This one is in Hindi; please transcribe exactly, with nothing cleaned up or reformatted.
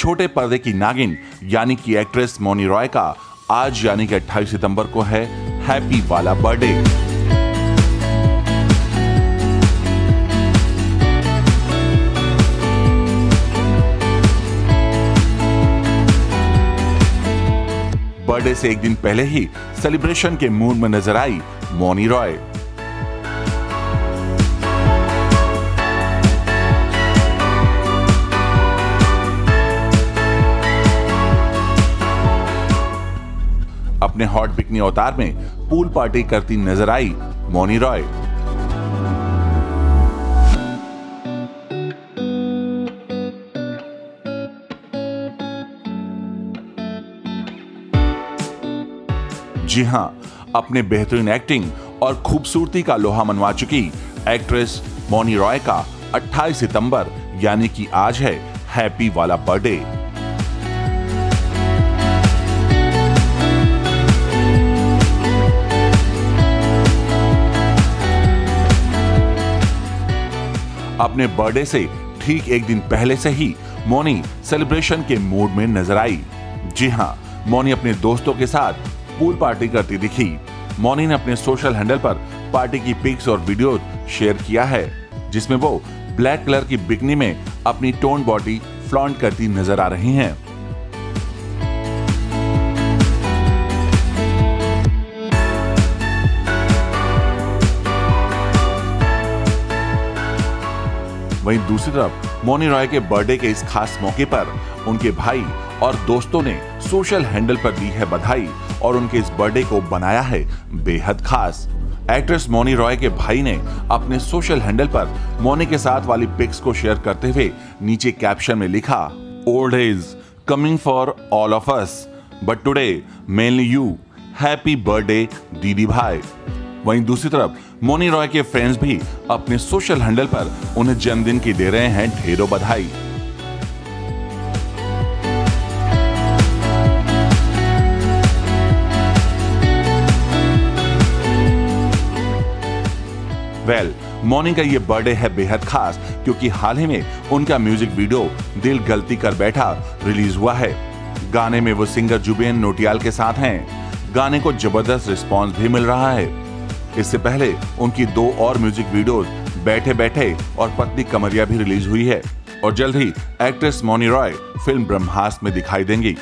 छोटे पर्दे की नागिन यानी कि एक्ट्रेस मौनी रॉय का आज यानी कि अट्ठाईस सितंबर को है हैप्पी वाला बर्थडे। बर्थडे से एक दिन पहले ही सेलिब्रेशन के मूड में नजर आई मौनी रॉय। अपने हॉट बिकनी अवतार में पूल पार्टी करती नजर आई मौनी रॉय। जी हां, अपने बेहतरीन एक्टिंग और खूबसूरती का लोहा मनवा चुकी एक्ट्रेस मौनी रॉय का अट्ठाईस सितंबर यानी कि आज है हैप्पी वाला बर्थडे। अपने बर्थडे से ठीक एक दिन पहले से ही मौनी सेलिब्रेशन के मूड में नजर आई। जी हां, मौनी अपने दोस्तों के साथ पूल पार्टी करती दिखी। मौनी ने अपने सोशल हैंडल पर पार्टी की पिक्स और वीडियो शेयर किया है, जिसमें वो ब्लैक कलर की बिकनी में अपनी टोन बॉडी फ्लॉन्ट करती नजर आ रही हैं। वहीं दूसरी तरफ मौनी रॉय के बर्थडे के इस खास मौके पर उनके भाई और दोस्तों ने सोशल हैंडल पर दी है बधाई और उनके इस बर्थडे को बनाया है बेहद खास। एक्ट्रेस मौनी रॉय के भाई ने अपने सोशल हैंडल पर मौनी के साथ वाली पिक्स को शेयर करते हुए नीचे कैप्शन में लिखा, old age coming for all of us but today mainly you, happy birthday दीदी भाई। वहीं दूसरी तरफ मौनी रॉय के फ्रेंड्स भी अपने सोशल हैंडल पर उन्हें जन्मदिन की दे रहे हैं ढेरों बधाई। वेल, मौनी का ये बर्थडे है बेहद खास क्योंकि हाल ही में उनका म्यूजिक वीडियो दिल गलती कर बैठा रिलीज हुआ है। गाने में वो सिंगर जुबिन नौटियाल के साथ हैं। गाने को जबरदस्त रिस्पॉन्स भी मिल रहा है। इससे पहले उनकी दो और म्यूजिक वीडियोस बैठे बैठे और पतली कमरिया भी रिलीज हुई है और जल्द ही एक्ट्रेस मौनी रॉय फिल्म ब्रह्मास्त्र में दिखाई देंगी।